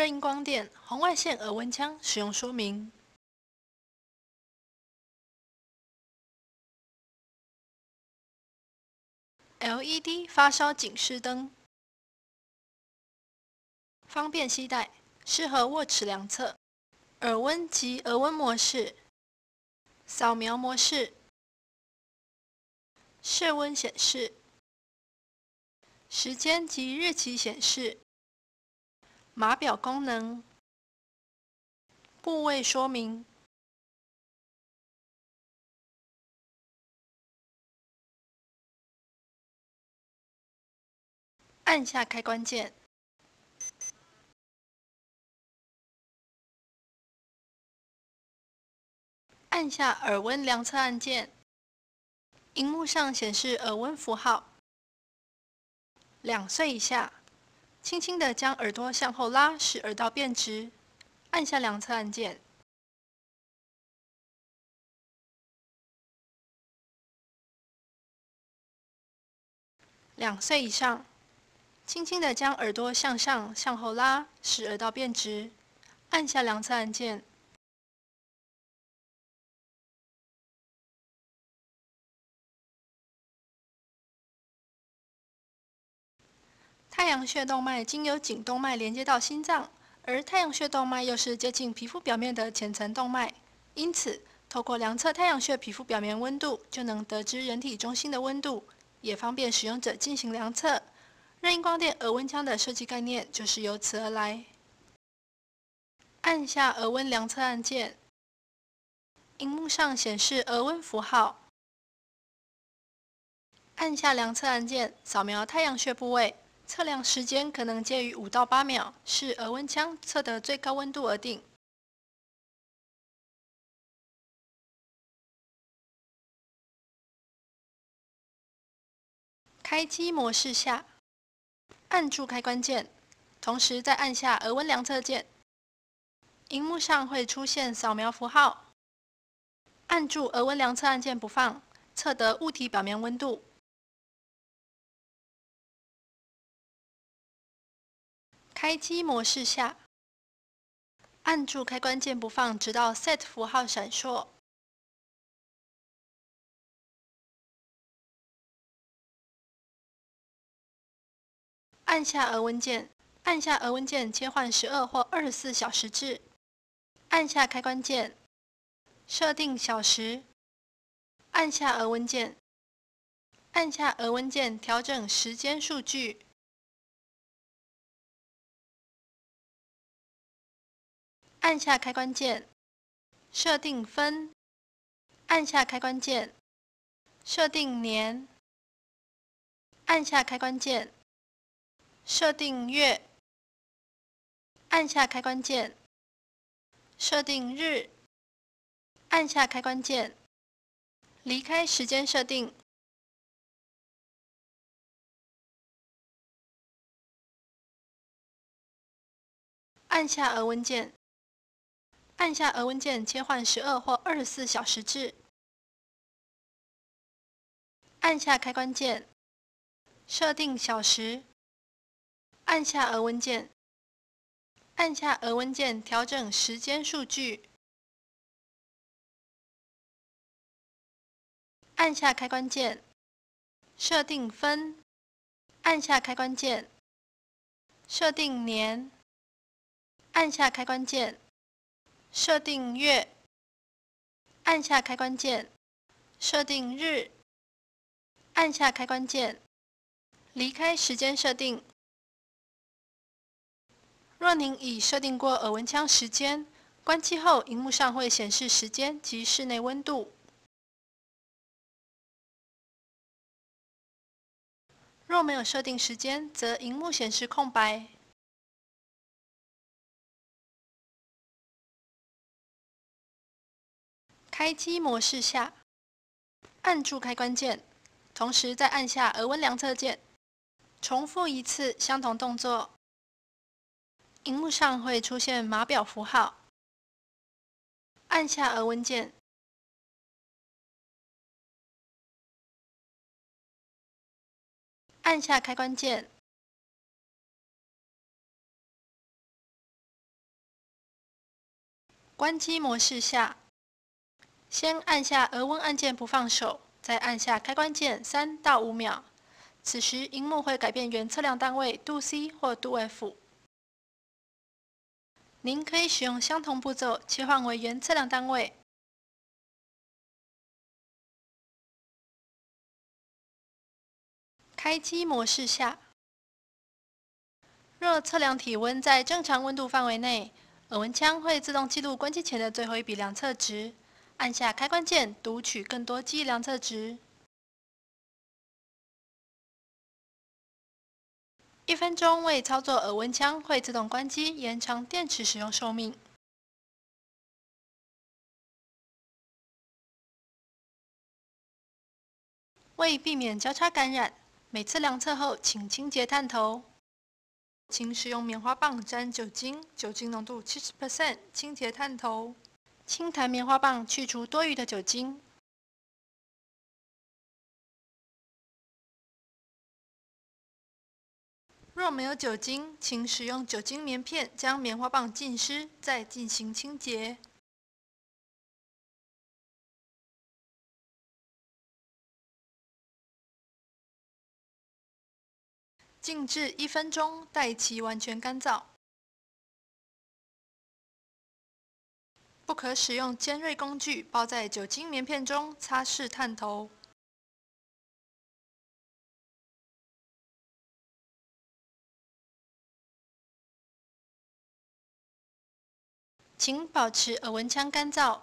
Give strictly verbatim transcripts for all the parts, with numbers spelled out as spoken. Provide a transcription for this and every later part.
热映光电红外线额温枪使用说明。L E D 发烧警示灯，方便携带，适合握持量测。耳温及额温模式，扫描模式，室温显示，时间及日期显示。 码表功能，部位说明，按下开关键，按下耳温量测按键，萤幕上显示耳温符号。两岁以下。 轻轻地将耳朵向后拉，使耳道变直。按下量测按键。两岁以上，轻轻地将耳朵向上、向后拉，使耳道变直。按下量测按键。太阳穴动脉经由颈动脉连接到心脏，而太阳穴动脉又是接近皮肤表面的浅层动脉，因此，透过量测太阳穴皮肤表面温度，就能得知人体中心的温度，也方便使用者进行量测。热映光电额温枪的设计概念就是由此而来。按下额温量测按键，萤幕上显示额温符号。按下量测按键，扫描太阳穴部位。 测量时间可能介于五到八秒，视额温枪测得最高温度而定。开机模式下，按住开关键，同时再按下额温量测键。萤幕上会出现扫描符号，按住额温量测按键不放，测得物体表面温度。 开机模式下，按住开关键不放，直到 set 符号闪烁。按下额温键，按下额温键切换十二或二十四小时制。按下开关键，设定小时。按下额温键，按下额温键调整时间数据。 按下开关键，设定分；按下开关键，设定年；按下开关键，设定月；按下开关键，设定日；按下开关键，离开时间设定。按下额温键。 按下额温键切换十二或二十四小时制。按下开关键，设定小时。按下额温键，按下额温键调整时间数据。按下开关键，设定分。按下开关键，设定年。按下开关键。 设定月，按下开关键，设定日，按下开关键，离开时间设定。若您已设定过额温枪时间，关机后萤幕上会显示时间及室内温度。若没有设定时间，则萤幕显示空白。 开机模式下，按住开关键，同时再按下额温量测键，重复一次相同动作。萤幕上会出现码表符号。按下额温键，按下开关键，关机模式下，先按下额温按键不放手，再按下开关键三到五秒。此时，荧幕会改变原测量单位度 C 或度 F。您可以使用相同步骤切换为原测量单位。开机模式下，若测量体温在正常温度范围内，耳温枪会自动记录关机前的最后一笔量测值。按下开关键，读取更多记忆量测值。一分钟未操作耳温枪会自动关机，延长电池使用寿命。为避免交叉感染，每次量测后请清洁探头。 请使用棉花棒沾酒精，酒精浓度 百分之七十， 清洁探头。轻弹棉花棒去除多余的酒精。若没有酒精，请使用酒精棉片将棉花棒浸湿，再进行清洁。静置一分钟，待其完全干燥。不可使用尖锐工具包在酒精棉片中擦拭探头。请保持耳温枪干燥，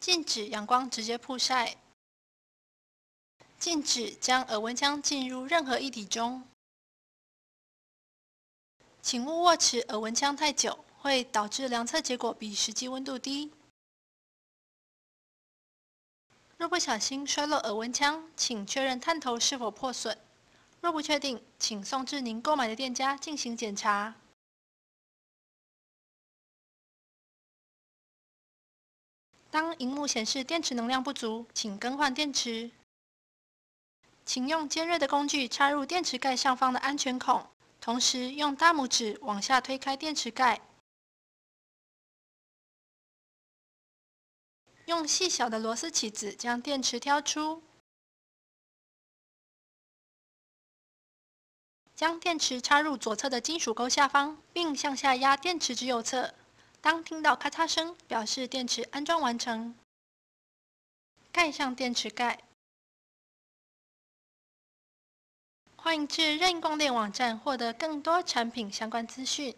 禁止阳光直接曝晒。 禁止将耳温枪浸入任何液体中，请勿握持耳温枪太久，会导致量测结果比实际温度低。若不小心摔落耳温枪，请确认探头是否破损，若不确定，请送至您购买的店家进行检查。当荧幕显示电池能量不足，请更换电池。 请用尖锐的工具插入电池盖上方的安全孔，同时用大拇指往下推开电池盖。用细小的螺丝起子将电池挑出，将电池插入左侧的金属钩下方，并向下压电池之右侧。当听到咔嚓声，表示电池安装完成。盖上电池盖。 欢迎至任意光电网站获得更多产品相关资讯。